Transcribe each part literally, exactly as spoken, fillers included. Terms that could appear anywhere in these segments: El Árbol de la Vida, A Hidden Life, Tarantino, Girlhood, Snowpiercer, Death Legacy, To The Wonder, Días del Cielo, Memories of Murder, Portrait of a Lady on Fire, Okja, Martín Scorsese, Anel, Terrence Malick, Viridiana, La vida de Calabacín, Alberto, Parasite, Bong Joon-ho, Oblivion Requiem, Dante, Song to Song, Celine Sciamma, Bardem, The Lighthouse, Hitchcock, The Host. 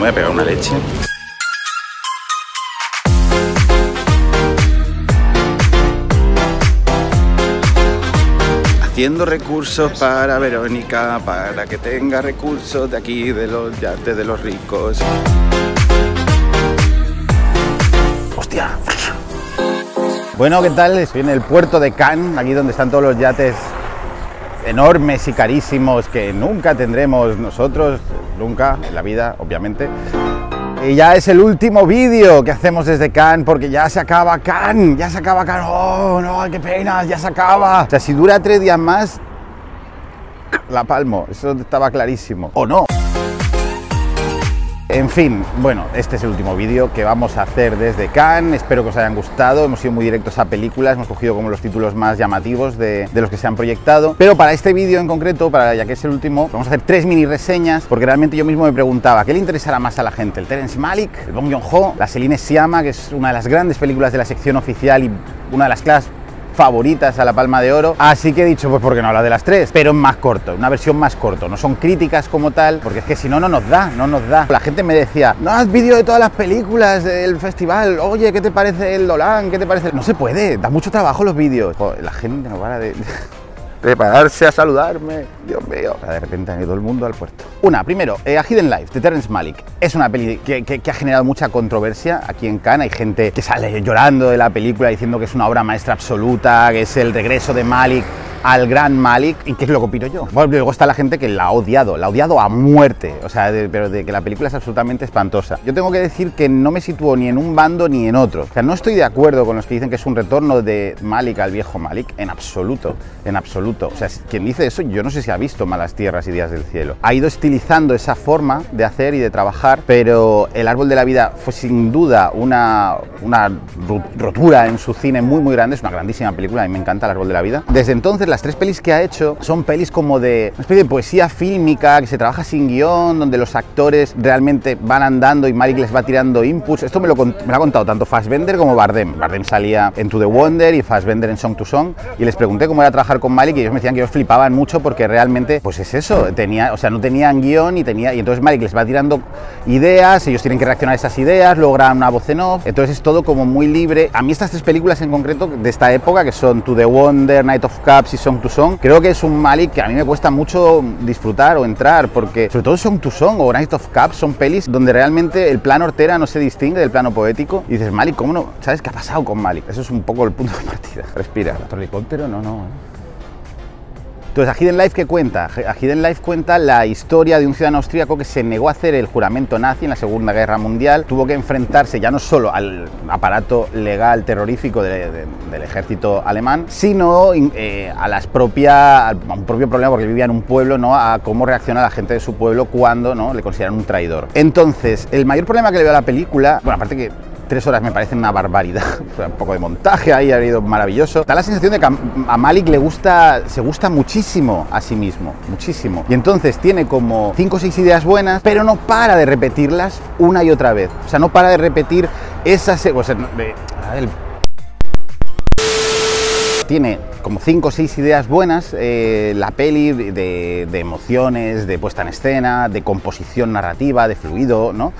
me voy a pegar una leche. Haciendo recursos para Verónica, para que tenga recursos de aquí, de los yates de los ricos. ¡Hostia! Bueno, ¿qué tal? Estoy en el puerto de Cannes, aquí donde están todos los yates enormes y carísimos que nunca tendremos nosotros, nunca en la vida, obviamente. Y ya es el último vídeo que hacemos desde Cannes, porque ya se acaba Cannes, ya se acaba Cannes, oh, no, qué pena, ya se acaba. O sea, si dura tres días más, la palmo, eso estaba clarísimo, o no. En fin, bueno, este es el último vídeo que vamos a hacer desde Cannes, espero que os hayan gustado, hemos sido muy directos a películas, hemos cogido como los títulos más llamativos de, de los que se han proyectado, pero para este vídeo en concreto, para, ya que es el último, vamos a hacer tres mini reseñas, porque realmente yo mismo me preguntaba, ¿qué le interesará más a la gente? ¿El Terrence Malick, el Bong Joon-ho, la Celine Sciamma, que es una de las grandes películas de la sección oficial y una de las clases favoritas a la palma de oro? Así que he dicho, pues porque no habla de las tres, pero en más corto, una versión más corto, no son críticas como tal, porque es que si no, no nos da, no nos da. La gente me decía, no haz vídeo de todas las películas del festival, oye, ¿qué te parece el Dolan? ¿Qué te parece? No se puede, da mucho trabajo los vídeos. Joder, la gente no para de... prepararse a saludarme, Dios mío. De repente ha ido el mundo al puerto. Una, primero, eh, A Hidden Life, de Terrence Malick. Es una peli que, que, que ha generado mucha controversia aquí en Cannes. Hay gente que sale llorando de la película diciendo que es una obra maestra absoluta, que es el regreso de Malick al gran Malick. ¿Y qué es lo que opino yo? Bueno, luego está la gente que la ha odiado, la ha odiado a muerte, o sea, de, pero de que la película es absolutamente espantosa. Yo tengo que decir que no me sitúo ni en un bando ni en otro. O sea, no estoy de acuerdo con los que dicen que es un retorno de Malick al viejo Malick, en absoluto, en absoluto. O sea, quien dice eso, yo no sé si ha visto Malas Tierras y Días del Cielo. Ha ido estilizando esa forma de hacer y de trabajar, pero El Árbol de la Vida fue sin duda una, una rotura en su cine muy, muy grande. Es una grandísima película, a mí me encanta El Árbol de la Vida. Desde entonces, las tres pelis que ha hecho son pelis como de una especie de poesía fílmica que se trabaja sin guión, donde los actores realmente van andando y Malick les va tirando inputs. Esto me lo, me lo ha contado tanto Fassbender como Bardem. Bardem salía en To The Wonder y Fassbender en Song to Song, y les pregunté cómo era trabajar con Malick y ellos me decían que ellos flipaban mucho porque realmente, pues es eso, tenía, o sea, no tenían guión y tenía, y entonces Malick les va tirando ideas, ellos tienen que reaccionar a esas ideas, logran una voz en off, entonces es todo como muy libre. A mí estas tres películas en concreto de esta época, que son To The Wonder, Knight of Cups y Song to Song, creo que es un Malick que a mí me cuesta mucho disfrutar o entrar, porque sobre todo Song to Song o Knight of Cups son pelis donde realmente el plano hortera no se distingue del plano poético y dices, Malick, ¿cómo no? ¿Sabes qué ha pasado con Malick? Eso es un poco el punto de partida. Respira. ¿Otro helicóptero? No, no. Entonces, A Hidden Life, ¿qué cuenta? A Hidden Life cuenta la historia de un ciudadano austríaco que se negó a hacer el juramento nazi en la Segunda Guerra Mundial. Tuvo que enfrentarse ya no solo al aparato legal terrorífico de, de, del ejército alemán, sino eh, a las propia, a un propio problema, porque vivía en un pueblo, ¿no? A cómo reacciona la gente de su pueblo cuando, ¿no?, le consideran un traidor. Entonces, el mayor problema que le veo a la película, bueno, aparte que tres horas me parecen una barbaridad, un poco de montaje ahí ha ido maravilloso, da la sensación de que a Malick le gusta, se gusta muchísimo a sí mismo, muchísimo, y entonces tiene como cinco o seis ideas buenas, pero no para de repetirlas una y otra vez, o sea, no para de repetir esas, o sea, de, el... tiene como cinco o seis ideas buenas, eh, la peli de, de emociones, de puesta en escena, de composición narrativa, de fluido, ¿no?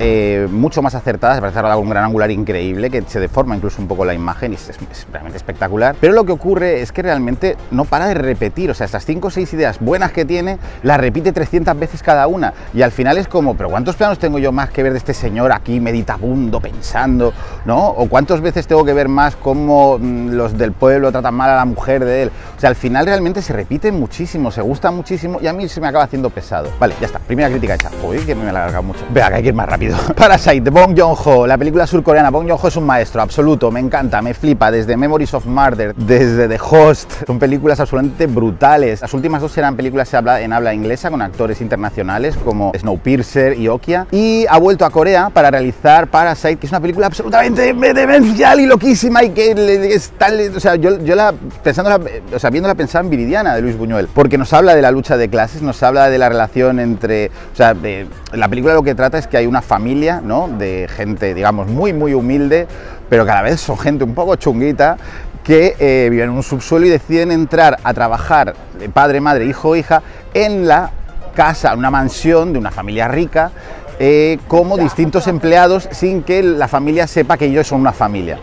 Eh, mucho más acertadas, parece ahora un gran angular increíble que se deforma incluso un poco la imagen y es, es, es realmente espectacular, pero lo que ocurre es que realmente no para de repetir, o sea, estas cinco o seis ideas buenas que tiene, las repite trescientas veces cada una y al final es como, pero ¿cuántos planos tengo yo más que ver de este señor aquí meditabundo, pensando, ¿no? O ¿cuántas veces tengo que ver más cómo los del pueblo tratan mal a la mujer de él? O sea, al final realmente se repite muchísimo, se gusta muchísimo y a mí se me acaba haciendo pesado. Vale, ya está, primera crítica hecha. Uy, que me la alarga mucho. Vea, que hay que ir más rápido. Parasite, de Bong Joon-ho, la película surcoreana. Bong Joon-ho es un maestro absoluto, me encanta, me flipa, desde Memories of Murder, desde The Host, son películas absolutamente brutales. Las últimas dos eran películas en habla inglesa con actores internacionales como Snowpiercer y Okja, y ha vuelto a Corea para realizar Parasite, que es una película absolutamente demencial y loquísima y que es tal, o sea, yo, yo la, pensándola, o sea, viéndola pensaba en Viridiana de Luis Buñuel, porque nos habla de la lucha de clases, nos habla de la relación entre, o sea, de, la película lo que trata es que hay una familia, ¿no?, de gente, digamos, muy, muy humilde, pero que a la vez son gente un poco chunguita, que eh, viven en un subsuelo y deciden entrar a trabajar, de padre, madre, hijo, hija, en la casa, una mansión de una familia rica, eh, como distintos empleados sin que la familia sepa que ellos son una familia.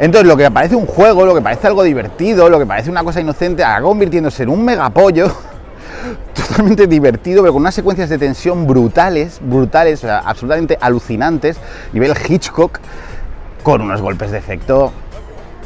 Entonces lo que parece un juego, lo que parece algo divertido, lo que parece una cosa inocente, acaba convirtiéndose en un megapollo totalmente divertido, pero con unas secuencias de tensión brutales, brutales, o sea, absolutamente alucinantes, nivel Hitchcock, con unos golpes de efecto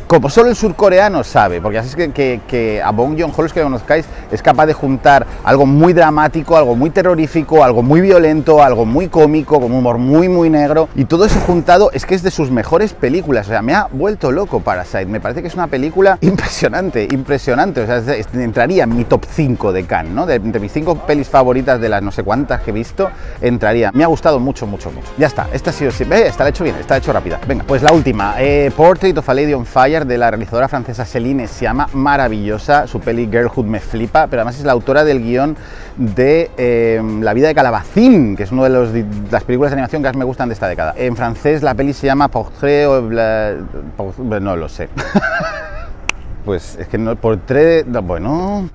como solo el surcoreano sabe, porque así es que, que, que a Bong Joon-ho, los que lo conozcáis, es capaz de juntar algo muy dramático, algo muy terrorífico, algo muy violento, algo muy cómico, con humor muy muy negro, y todo eso juntado es que es de sus mejores películas. O sea, me ha vuelto loco Parasite, me parece que es una película impresionante, impresionante, o sea, entraría en mi top cinco de Cannes, ¿no? De, de mis cinco pelis favoritas de las no sé cuántas que he visto, entraría. Me ha gustado mucho, mucho, mucho. Ya está, esta ha sido siempre, eh, está hecho bien, está hecho rápida. Venga, pues la última, eh, Portrait of a Lady on Fire, de la realizadora francesa Celine Sciamma, maravillosa. Su peli Girlhood me flipa, pero además es la autora del guión de eh, La vida de Calabacín, que es una de los, las películas de animación que más me gustan de esta década. En francés la peli se llama Portrait of la... no lo sé. Pues es que no... Portrait... bueno...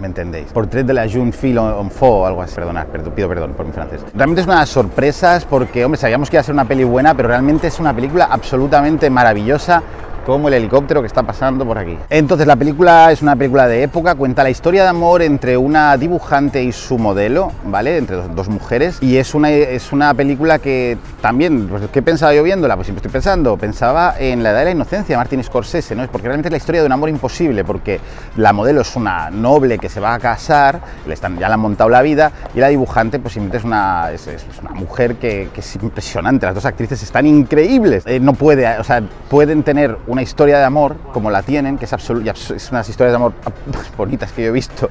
me entendéis. Portrait de la Jeune Fille en Faux, algo así. Perdonad, perdón, pido perdón por mi francés. Realmente es una de las sorpresas porque, hombre, sabíamos que iba a ser una peli buena, pero realmente es una película absolutamente maravillosa, como el helicóptero que está pasando por aquí. Entonces, la película es una película de época, cuenta la historia de amor entre una dibujante y su modelo, ¿vale? Entre dos, dos mujeres, y es una, es una película que también, pues, ¿qué pensaba yo viéndola? Pues siempre estoy pensando, pensaba en La edad de la inocencia, Martín Scorsese, ¿no? Es porque realmente es la historia de un amor imposible, porque la modelo es una noble que se va a casar, le están, ya le han montado la vida, y la dibujante, pues simplemente es una, es, es una mujer que, que es impresionante, las dos actrices están increíbles, eh, no puede, o sea, pueden tener una Una historia de amor como la tienen, que es, es una de las historias de amor más bonitas que yo he visto,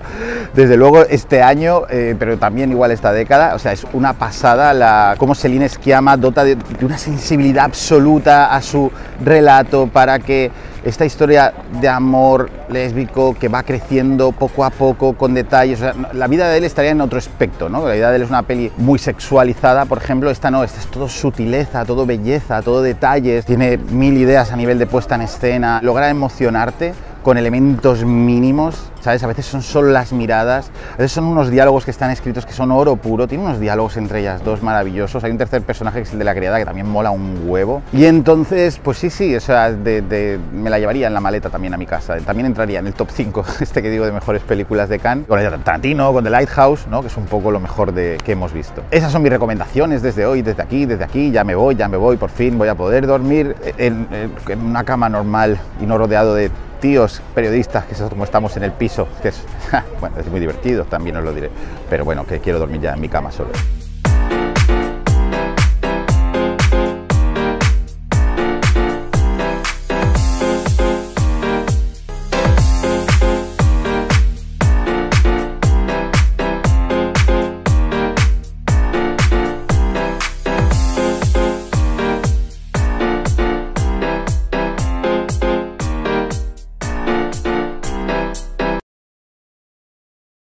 desde luego este año, eh, pero también igual esta década. O sea, es una pasada la, cómo Celine Sciamma dota de, de una sensibilidad absoluta a su relato para que esta historia de amor lésbico que va creciendo poco a poco con detalles, o sea, la vida de él estaría en otro aspecto, ¿no? La vida de él es una peli muy sexualizada, por ejemplo, esta no, esta es todo sutileza, todo belleza, todo detalles, tiene mil ideas a nivel de puesta en escena, logra emocionarte con elementos mínimos, ¿sabes? A veces son solo las miradas, a veces son unos diálogos que están escritos que son oro puro, tiene unos diálogos entre ellas dos maravillosos, hay un tercer personaje que es el de la criada que también mola un huevo, y entonces, pues sí, sí, o sea, de, de, me la llevaría en la maleta también a mi casa, también entraría en el top cinco, este que digo de mejores películas de Cannes, con el Tarantino, con The Lighthouse, ¿no? Que es un poco lo mejor de, que hemos visto. Esas son mis recomendaciones desde hoy, desde aquí, desde aquí, ya me voy, ya me voy, por fin voy a poder dormir en, en una cama normal y no rodeado de tíos periodistas, que es como estamos en el piso, que es, bueno, es muy divertido, también os lo diré, pero bueno, que quiero dormir ya en mi cama solo.